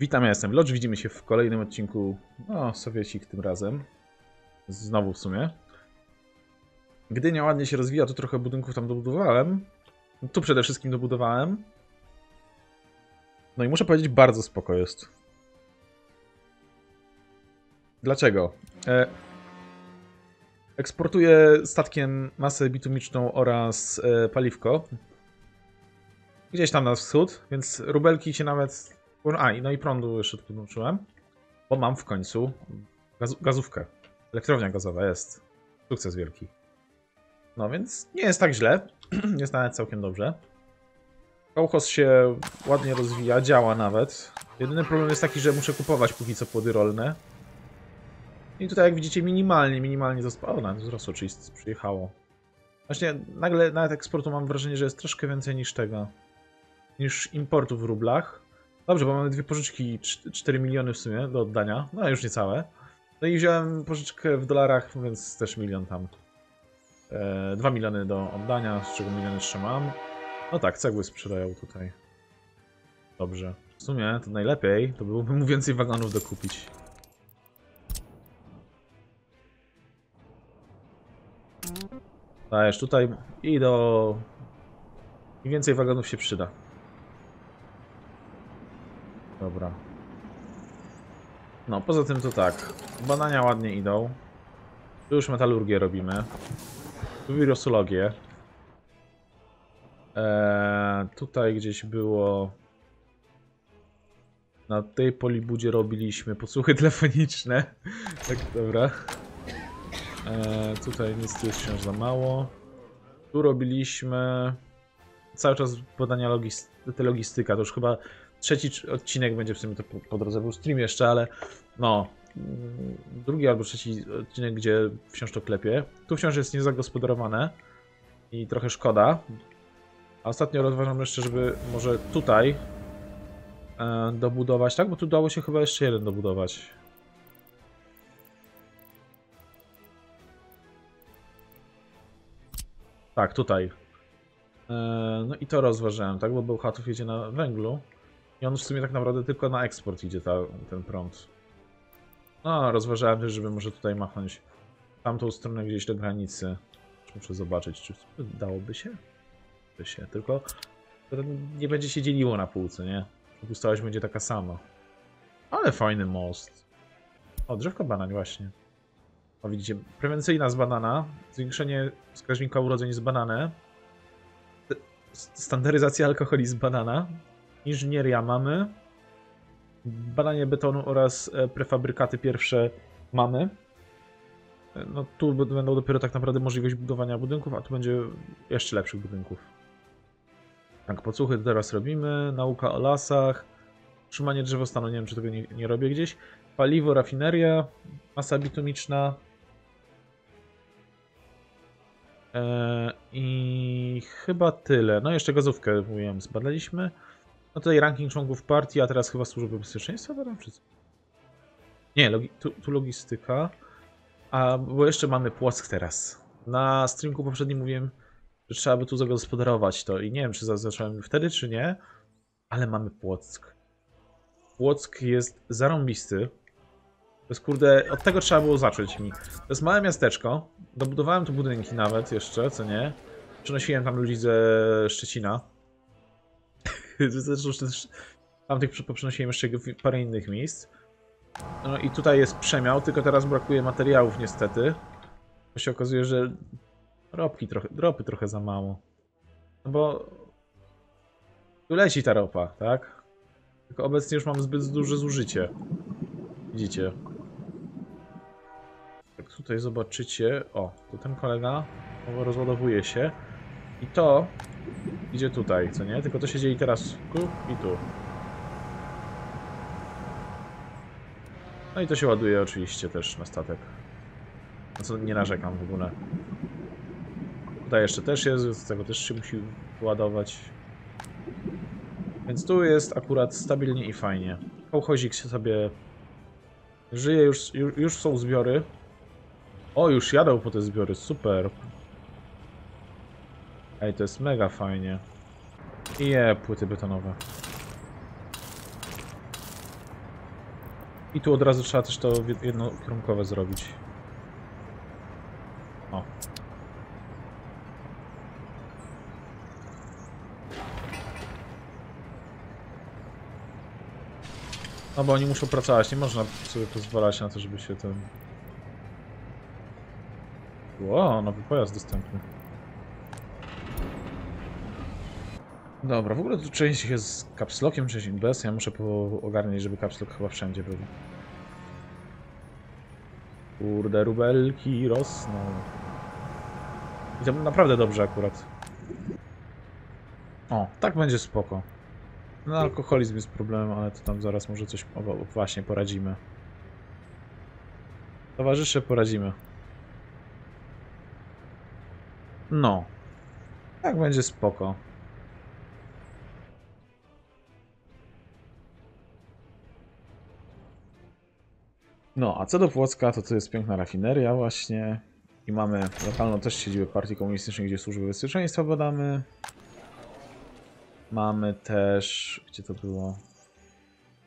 Witam, ja jestem Lodge, widzimy się w kolejnym odcinku, no sowiecik tym razem, znowu w sumie. Gdynia ładnie się rozwija, tu trochę budynków tam dobudowałem, tu przede wszystkim dobudowałem. No i muszę powiedzieć, bardzo spoko jest. Dlaczego? Eksportuję statkiem masę bitumiczną oraz paliwko. Gdzieś tam na wschód, więc rubelki się nawet... A, no i prądu jeszcze podłączyłem, bo mam w końcu gazówkę. Elektrownia gazowa jest. Sukces wielki. No więc nie jest tak źle. Jest nawet całkiem dobrze. Kołchoz się ładnie rozwija, działa nawet. Jedyny problem jest taki, że muszę kupować póki co płody rolne. I tutaj jak widzicie minimalnie O, nawet wzrosło, czyli przyjechało. Właśnie nagle nawet eksportu mam wrażenie, że jest troszkę więcej niż tego. Niż importu w rublach. Dobrze, bo mamy dwie pożyczki, 4 miliony w sumie do oddania. No już niecałe. No i wziąłem pożyczkę w dolarach, więc też milion tam. 2 miliony do oddania, z czego milion jeszcze mam. No tak, cegły sprzedają tutaj. Dobrze. W sumie to najlepiej, to byłoby mu więcej wagonów dokupić. Dajesz tutaj i do... I więcej wagonów się przyda. Dobra. No, poza tym to tak. Badania ładnie idą. Tu już metalurgię robimy. Tu wirusologię. Tutaj gdzieś było... Na tej polibudzie robiliśmy podsłuchy telefoniczne. Tak, dobra. Tutaj nic tu jest wciąż za mało. Tu robiliśmy... Cały czas badania logistyka. To już chyba... Trzeci odcinek będzie w sumie to po drodze był stream jeszcze, ale no drugi albo trzeci odcinek, gdzie wciąż to klepie. Tu wciąż jest niezagospodarowane i trochę szkoda. A ostatnio rozważam jeszcze, żeby może tutaj dobudować, tak? Bo tu dało się chyba jeszcze jeden dobudować. Tak, tutaj. No i to rozważałem, tak? Bo Bełchatów jedzie na węglu. I on w sumie tak naprawdę tylko na eksport idzie ten prąd. No, rozważałem też, żeby może tutaj machnąć tamtą stronę gdzieś do granicy. Muszę zobaczyć, czy dałoby się? By się, tylko nie będzie się dzieliło na półce, nie? Pustowość będzie taka sama. Ale fajny most. O, drzewko banan właśnie. O, widzicie, prewencyjna z banana, zwiększenie wskaźnika urodzeń z banana, standaryzacja alkoholi z banana. Inżynieria mamy, badanie betonu oraz prefabrykaty pierwsze mamy. No tu będą dopiero tak naprawdę możliwość budowania budynków, a tu będzie jeszcze lepszych budynków. Tak, podsłuchy teraz robimy, nauka o lasach, utrzymanie drzewostanu, nie wiem czy tego nie robię gdzieś, paliwo, rafineria, masa bitumiczna i chyba tyle. No jeszcze gazówkę, mówiłem, zbadaliśmy. No tutaj ranking członków partii, a teraz chyba służby bezpieczeństwa badam, czy co? Nie, tu logistyka. A, bo jeszcze mamy Płock teraz. Na streamku poprzednim mówiłem, że trzeba by tu zagospodarować to i nie wiem, czy zaznaczyłem wtedy, czy nie, ale mamy Płock. Płock jest zarąbisty. To jest, kurde, od tego trzeba było zacząć mi. To jest małe miasteczko, dobudowałem tu budynki nawet jeszcze, co nie? Przenosiłem tam ludzi ze Szczecina. Tamtych poprzenosiłem jeszcze parę innych miejsc. No i tutaj jest przemiał, tylko teraz brakuje materiałów niestety. To się okazuje, że ropy trochę za mało. No bo... Tu leci ta ropa, tak? Tylko obecnie już mam zbyt duże zużycie. Widzicie. Jak tutaj zobaczycie... O, tu ten kolega rozładowuje się. I to... Idzie tutaj, co nie? Tylko to się dzieje teraz tu i tu. No i to się ładuje oczywiście też na statek. Na co nie narzekam w ogóle. Tutaj jeszcze też jest, z tego też się musi ładować. Więc tu jest akurat stabilnie i fajnie. Kołchozik się sobie żyje, już są zbiory. O, już jadą po te zbiory, super. Ej, to jest mega fajnie. I płyty betonowe. I tu od razu trzeba też to jednokierunkowe zrobić. O. No bo oni muszą pracować, nie można sobie pozwalać na to, żeby się ten... Wow, nowy pojazd dostępny. Dobra, w ogóle tu część ich jest z kapslokiem, część bez. Ja muszę ogarniać, żeby kapslok chyba wszędzie był. Kurde, rubelki rosną. I to naprawdę dobrze akurat. O, tak będzie spoko. No, alkoholizm jest problemem, ale to tam zaraz może coś... O, właśnie, poradzimy. Towarzysze, poradzimy. No. Tak będzie spoko. No, a co do Płocka, to tu jest piękna rafineria właśnie. I mamy lokalną też siedzibę partii komunistycznej, gdzie służby bezpieczeństwa badamy. Mamy też... Gdzie to było?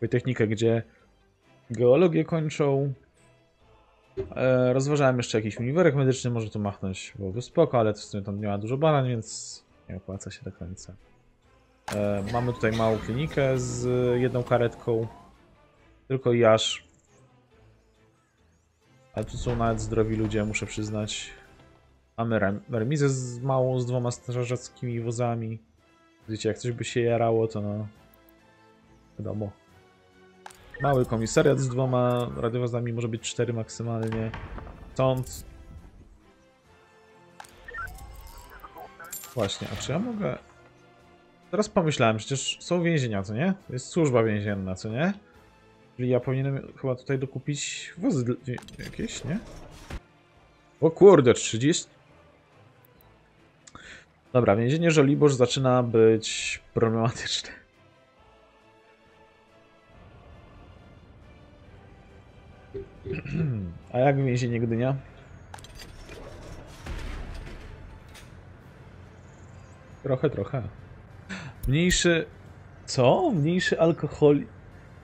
Politechnikę, gdzie geologię kończą. Rozważałem jeszcze jakiś uniwerek medyczny, może tu machnąć, byłoby spoko, ale w sumie tam nie ma dużo badań, więc nie opłaca się do końca. Mamy tutaj małą klinikę z jedną karetką. Tylko i aż. Ale tu są nawet zdrowi ludzie, muszę przyznać. Mamy remizę z małą, z 2 strażackimi wozami. Widzicie, jak coś by się jarało, to no... Wiadomo. Mały komisariat z 2 radiowozami, może być 4 maksymalnie. Stąd... Właśnie, a czy ja mogę... Teraz pomyślałem, przecież są więzienia, co nie? Jest służba więzienna, co nie? Czyli ja powinienem chyba tutaj dokupić wozy jakieś, nie? O kurde, 30... Dobra, więzienie Żoliborz zaczyna być problematyczne. A jak więzienie Gdynia? Trochę. Mniejszy... Co? Mniejszy alkohol...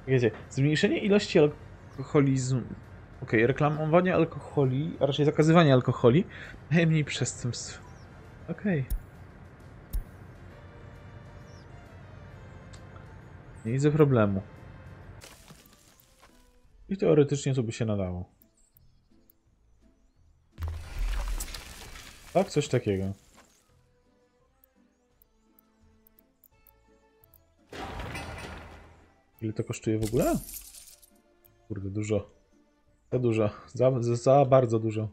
Wiecie, zmniejszenie ilości alkoholizmu... Okej, reklamowanie alkoholi, a raczej zakazywanie alkoholi, najmniej przestępstw. Okej. Nie widzę problemu. I teoretycznie to by się nadało. Tak, coś takiego. Ile to kosztuje w ogóle? Kurde, dużo. Za dużo. Za bardzo dużo.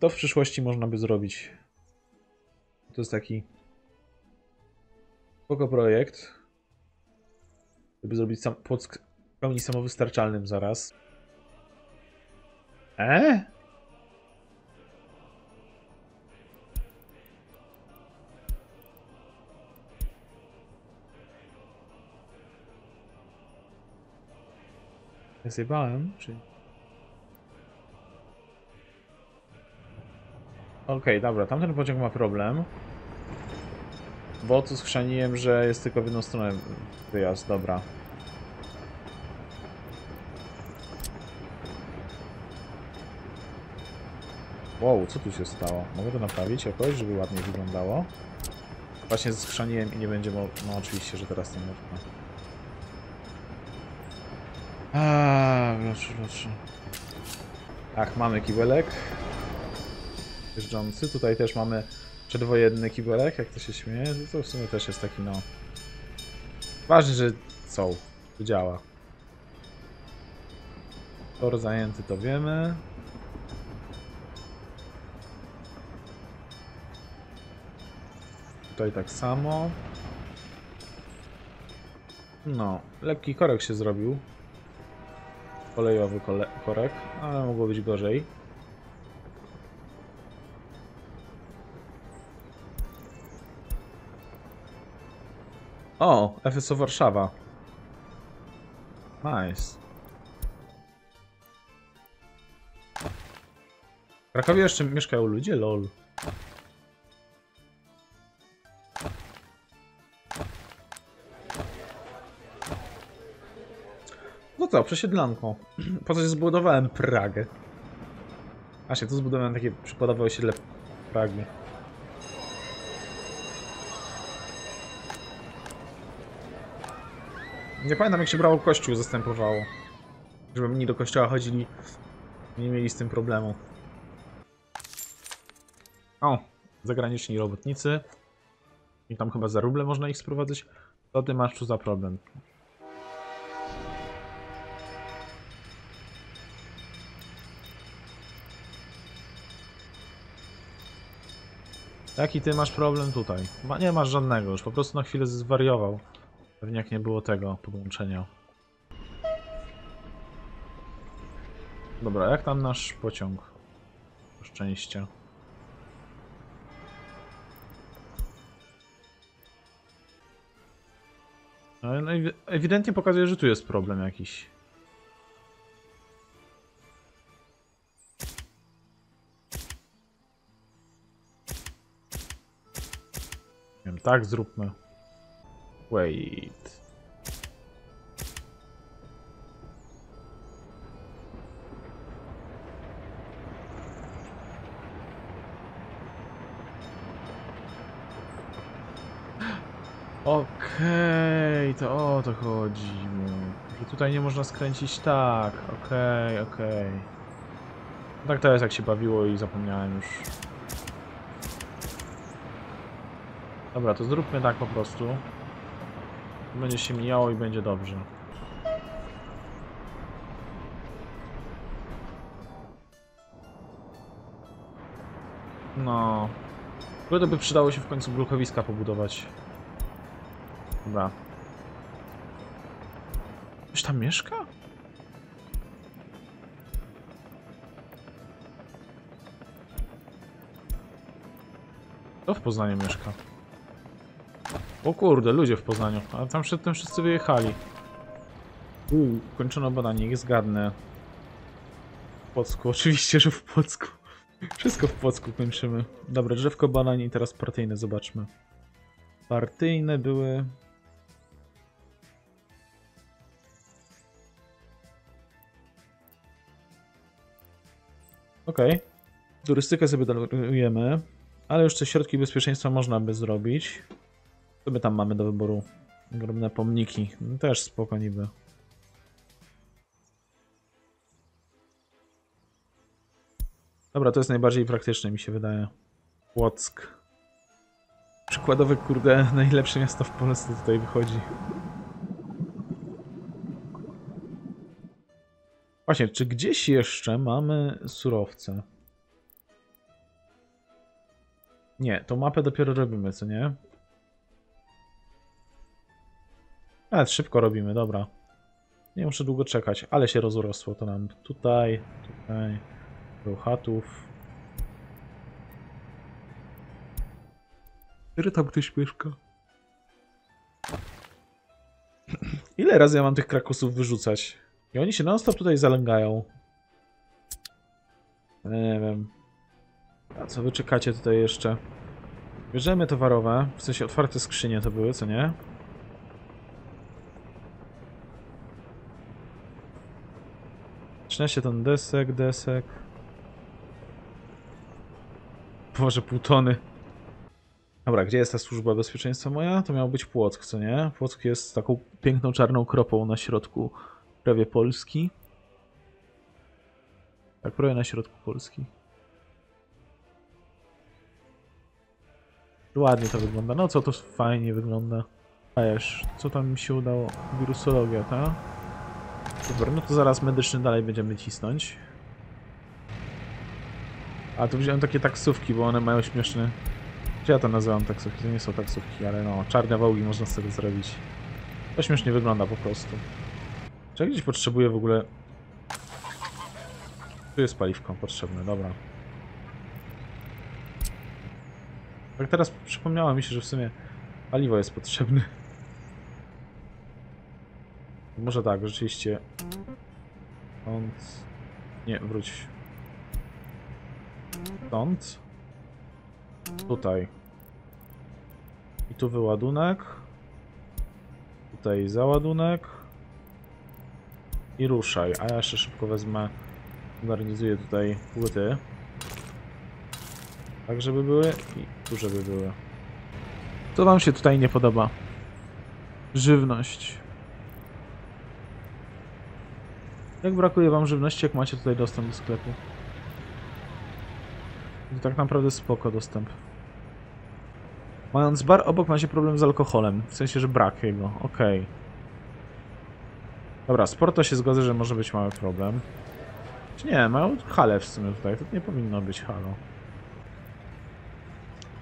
To w przyszłości można by zrobić. To jest taki spoko projekt, żeby zrobić sam Płock w pełni samowystarczalnym zaraz. Ja zjebałem, czy... Okej, dobra, tamten pociąg ma problem. Bo tu schrzaniłem, że jest tylko w jedną stronę wyjazd, dobra. Wow, co tu się stało? Mogę to naprawić jakoś, żeby ładnie wyglądało? Właśnie schrzaniłem i nie będzie... No oczywiście, że teraz nie można. Wloczy. Tak, mamy kibelek. Jeżdżący. Tutaj też mamy przedwojenny kibelek, jak to się śmieje, to w sumie też jest taki, no... Ważne, że są, to działa. Tor zajęty, to wiemy. Tutaj tak samo. No, lekki korek się zrobił. Kolejowy korek, ale mogło być gorzej. O, FSO Warszawa. Nice. W Krakowie jeszcze mieszkają ludzie? Lol. No co, przesiedlanko. Po coś zbudowałem Pragę. Właśnie, tu zbudowałem takie przykładowe osiedle w Pragnie. Nie pamiętam, jak się brało kościół, zastępowało. Żeby mniej do kościoła chodzili, nie mieli z tym problemu. O, zagraniczni robotnicy. I tam chyba za ruble można ich sprowadzać. To ty masz tu za problem. Jaki ty masz problem tutaj? Chyba nie masz żadnego, już po prostu na chwilę zwariował. Pewnie jak nie było tego podłączenia. Dobra, jak tam nasz pociąg? Szczęścia. No ewidentnie pokazuje, że tu jest problem jakiś. Nie wiem, tak zróbmy. Wait. Okej, to o to chodziło. Że tutaj nie można skręcić tak. Okej, okej. Tak to jest, jak się bawiło i zapomniałem już. Dobra, to zróbmy tak po prostu. Będzie się mijało i będzie dobrze. No. To by przydało się w końcu blokowiska pobudować. Dobra. Ktoś tam mieszka? Kto w Poznaniu mieszka? O kurde, ludzie w Poznaniu. A tam przedtem wszyscy wyjechali. Kończono badanie, ich zgadnę. W Płocku, oczywiście, że w Płocku. Wszystko w Płocku kończymy. Dobra, drzewko badań i teraz partyjne, zobaczmy. Partyjne były... Okej. Okay. Turystykę sobie darujemy, ale już te środki bezpieczeństwa można by zrobić. Co my tam mamy do wyboru? Ogromne pomniki. No też spoko niby. Dobra, to jest najbardziej praktyczne, mi się wydaje. Płock. Przykładowe, kurde, najlepsze miasto w Polsce tutaj wychodzi. Właśnie, czy gdzieś jeszcze mamy surowce? Nie, tą mapę dopiero robimy, co nie? Ale szybko robimy, dobra. Nie muszę długo czekać, ale się rozrosło to nam. Tutaj, tutaj, Ruchatów. Który tam ktoś mieszka? Ile razy ja mam tych Krakusów wyrzucać? I oni się non-stop tutaj zalęgają. Nie wiem. A co wy czekacie tutaj jeszcze? Bierzemy towarowe. W sensie otwarte skrzynie to były, co nie? Przyniesie ten desek, desek. Boże, pół tony. Dobra, gdzie jest ta służba bezpieczeństwa moja? To miał być Płock, co nie? Płock jest taką piękną czarną kropą na środku prawie Polski. Tak, prawie na środku Polski. Ładnie to wygląda. No co, to fajnie wygląda. A już, co tam mi się udało? Wirusologia, ta? Super, no to zaraz medyczny dalej będziemy cisnąć. A tu wziąłem takie taksówki, bo one mają śmieszne... Ja to nazywam taksówki, to nie są taksówki, ale no, czarne wołgi można z tego zrobić. To śmiesznie wygląda po prostu. Czy ja gdzieś potrzebuję w ogóle... Tu jest paliwko potrzebne, dobra. Tak teraz przypomniało mi się, że w sumie paliwo jest potrzebne. Może tak, rzeczywiście. Nie, wróć. Stąd. Tutaj. I tu wyładunek. Tutaj załadunek. I ruszaj. A ja jeszcze szybko wezmę, modernizuję tutaj płyty. Tak, żeby były i tu, żeby były. Co wam się tutaj nie podoba? Żywność. Jak brakuje wam żywności, jak macie tutaj dostęp do sklepu? I tak naprawdę spoko dostęp. Mając bar obok, macie problem z alkoholem. W sensie, że brak jego. Okej. Dobra, z Porto się zgodzę, że może być mały problem. Czy nie, mają halę w sumie tutaj. To nie powinno być halo.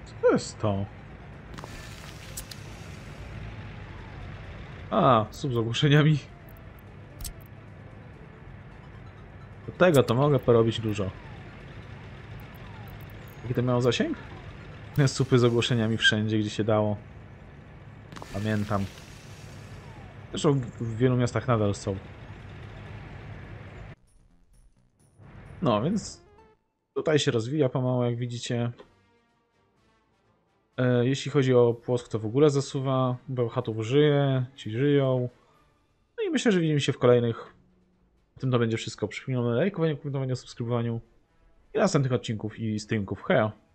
Co to jest to? A, sub z ogłoszeniami. Do tego to mogę porobić dużo. Jaki to miał zasięg? Supy z ogłoszeniami wszędzie, gdzie się dało. Pamiętam. Zresztą w wielu miastach nadal są. No, więc tutaj się rozwija pomału, jak widzicie. Jeśli chodzi o Płock, to w ogóle zasuwa. Bełchatów żyje, ci żyją. No i myślę, że widzimy się w kolejnych. W tym to będzie wszystko. Przypominam o lajkowaniu, komentowaniu, subskrybowaniu i następnych odcinków i streamków. Hejo!